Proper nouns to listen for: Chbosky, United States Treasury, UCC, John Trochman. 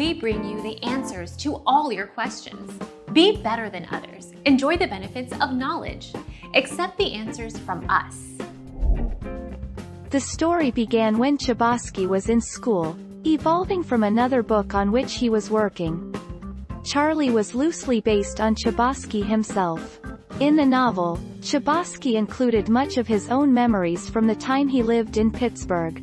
we bring you the answers to all your questions. Be better than others. Enjoy the benefits of knowledge. Accept the answers from us. The story began when Chbosky was in school, evolving from another book on which he was working. Charlie was loosely based on Chbosky himself. In the novel, Chbosky included much of his own memories from the time he lived in Pittsburgh.